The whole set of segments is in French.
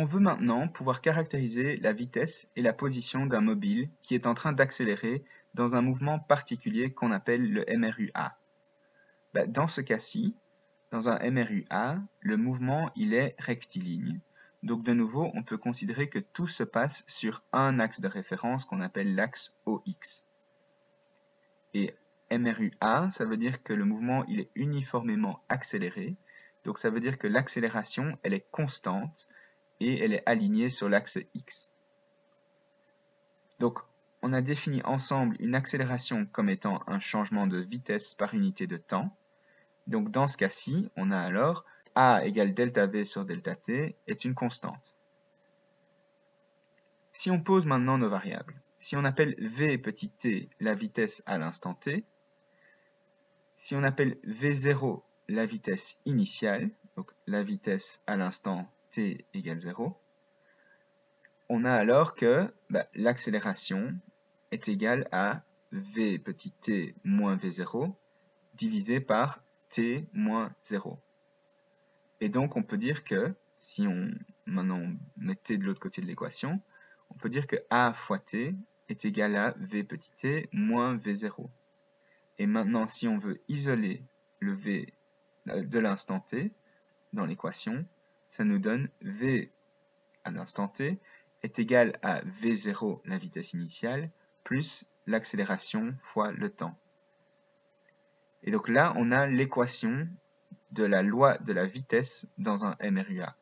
On veut maintenant pouvoir caractériser la vitesse et la position d'un mobile qui est en train d'accélérer dans un mouvement particulier qu'on appelle le MRUA. Dans ce cas-ci, dans un MRUA, le mouvement il est rectiligne. Donc de nouveau, on peut considérer que tout se passe sur un axe de référence qu'on appelle l'axe OX. Et MRUA, ça veut dire que le mouvement il est uniformément accéléré. Donc ça veut dire que l'accélération, elle est constante et elle est alignée sur l'axe X. Donc on a défini ensemble une accélération comme étant un changement de vitesse par unité de temps. Donc dans ce cas-ci, on a alors A égale delta V sur delta T est une constante. Si on pose maintenant nos variables, si on appelle V petit t la vitesse à l'instant T, si on appelle V0 la vitesse initiale, donc la vitesse à l'instant T égale 0, on a alors que l'accélération est égale à V petit t moins V0 divisé par T moins 0. Et donc on peut dire que, si on met t de l'autre côté de l'équation, on peut dire que a fois t est égal à v petit t moins v0. Et maintenant si on veut isoler le v de l'instant t dans l'équation, ça nous donne v à l'instant t est égal à v0, la vitesse initiale, plus l'accélération fois le temps. Et donc là on a l'équation de la loi de la vitesse dans un MRUA.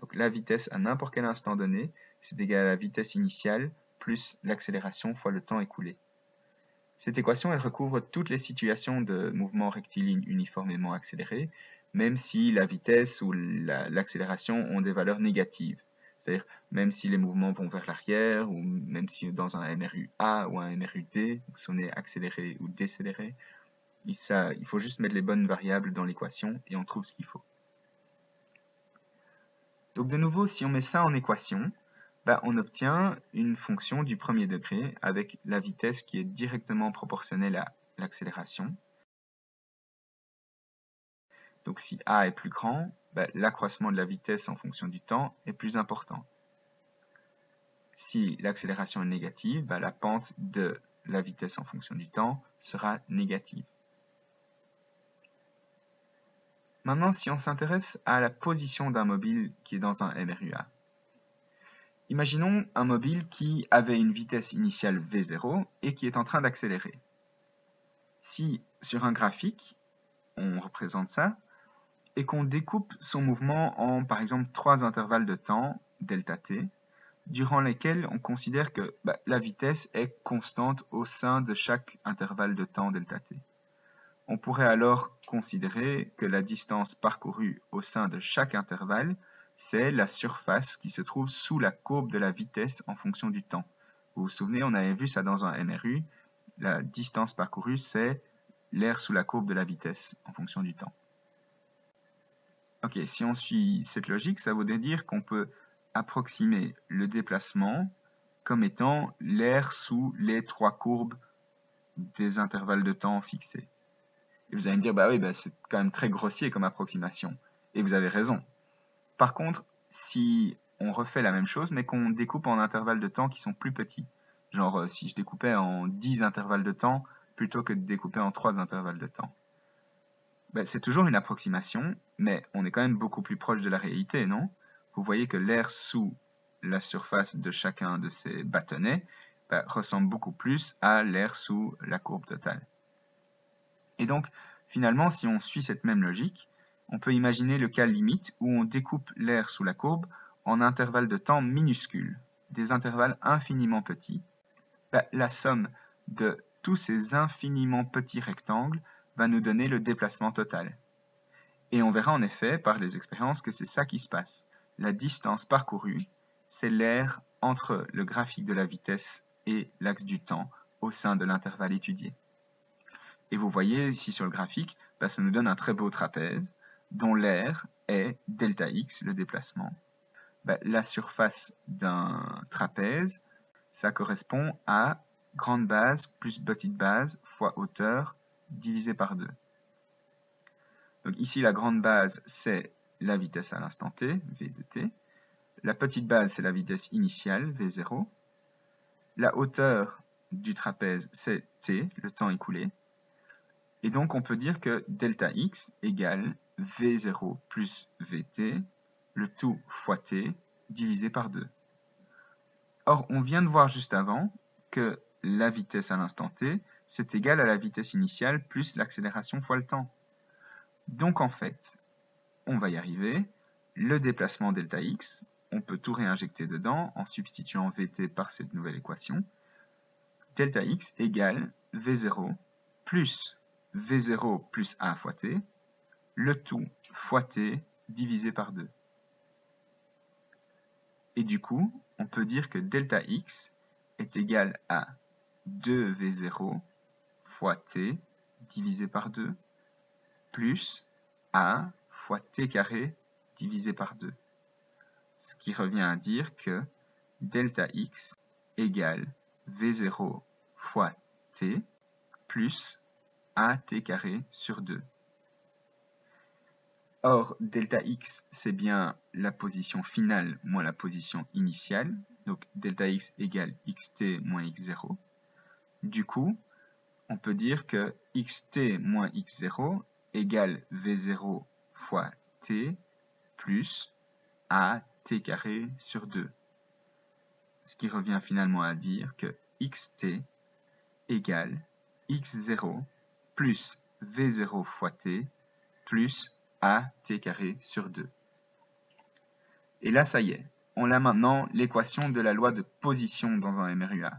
Donc la vitesse à n'importe quel instant donné, c'est égal à la vitesse initiale plus l'accélération fois le temps écoulé. Cette équation, elle recouvre toutes les situations de mouvement rectiligne uniformément accéléré, même si la vitesse ou l'accélération ont des valeurs négatives. C'est-à-dire même si les mouvements vont vers l'arrière, ou même si dans un MRUA ou un MRUD, si on est accéléré ou décéléré, il faut juste mettre les bonnes variables dans l'équation et on trouve ce qu'il faut. Donc de nouveau, si on met ça en équation, on obtient une fonction du premier degré avec la vitesse qui est directement proportionnelle à l'accélération. Donc si A est plus grand, l'accroissement de la vitesse en fonction du temps est plus important. Si l'accélération est négative, la pente de la vitesse en fonction du temps sera négative. Maintenant, si on s'intéresse à la position d'un mobile qui est dans un MRUA. Imaginons un mobile qui avait une vitesse initiale V0 et qui est en train d'accélérer. Si, sur un graphique, on représente ça, et qu'on découpe son mouvement en, par exemple, 3 intervalles de temps, delta t, durant lesquels on considère que la vitesse est constante au sein de chaque intervalle de temps, delta t. On pourrait alors considérer que la distance parcourue au sein de chaque intervalle, c'est la surface qui se trouve sous la courbe de la vitesse en fonction du temps. Vous vous souvenez, on avait vu ça dans un MRU, la distance parcourue, c'est l'aire sous la courbe de la vitesse en fonction du temps. Ok, si on suit cette logique, ça voudrait dire qu'on peut approximer le déplacement comme étant l'aire sous les 3 courbes des intervalles de temps fixés. Et vous allez me dire, c'est quand même très grossier comme approximation. Et vous avez raison. Par contre, si on refait la même chose, mais qu'on découpe en intervalles de temps qui sont plus petits, genre si je découpais en 10 intervalles de temps plutôt que de découper en 3 intervalles de temps, c'est toujours une approximation, mais on est quand même beaucoup plus proche de la réalité, non? Vous voyez que l'air sous la surface de chacun de ces bâtonnets ressemble beaucoup plus à l'air sous la courbe totale. Et donc, finalement, si on suit cette même logique, on peut imaginer le cas limite où on découpe l'aire sous la courbe en intervalles de temps minuscules, des intervalles infiniment petits. La somme de tous ces infiniment petits rectangles va nous donner le déplacement total. Et on verra en effet par les expériences que c'est ça qui se passe. La distance parcourue, c'est l'aire entre le graphique de la vitesse et l'axe du temps au sein de l'intervalle étudié. Et vous voyez ici sur le graphique, ça nous donne un très beau trapèze dont l'aire est delta x, le déplacement. La surface d'un trapèze, ça correspond à grande base plus petite base fois hauteur divisé par 2. Donc ici, la grande base, c'est la vitesse à l'instant t, v de t. La petite base, c'est la vitesse initiale, V0. La hauteur du trapèze, c'est T, le temps écoulé. Et donc, on peut dire que delta X égale V0 plus Vt, le tout fois T, divisé par 2. Or, on vient de voir juste avant que la vitesse à l'instant T, c'est égal à la vitesse initiale plus l'accélération fois le temps. Donc, en fait, on va y arriver. Le déplacement delta X, on peut tout réinjecter dedans en substituant Vt par cette nouvelle équation. Delta X égale V0 plus V0 plus A fois T, le tout fois T divisé par 2. Et du coup, on peut dire que delta X est égal à 2V0 fois T divisé par 2 plus A fois T carré divisé par 2. Ce qui revient à dire que delta X égale V0 fois T plus AT carré sur 2. Or, delta X, c'est bien la position finale moins la position initiale. Donc, delta X égale xt moins x0. Du coup, on peut dire que xt moins x0 égale V0 fois T plus AT carré sur 2. Ce qui revient finalement à dire que xt égale x0 plus V0 fois T plus A T carré sur 2. Et là, ça y est, on a maintenant l'équation de la loi de position dans un MRUA.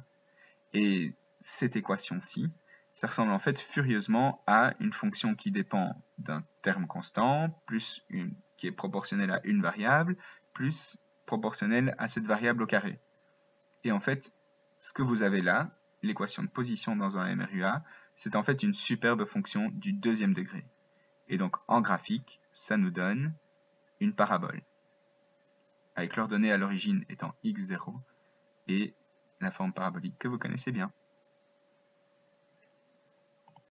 Et cette équation-ci, ça ressemble en fait furieusement à une fonction qui dépend d'un terme constant, plus une qui est proportionnelle à une variable, plus proportionnelle à cette variable au carré. Et en fait, ce que vous avez là, l'équation de position dans un MRUA, c'est en fait une superbe fonction du deuxième degré. Et donc, en graphique, ça nous donne une parabole, avec l'ordonnée à l'origine étant x0 et la forme parabolique que vous connaissez bien.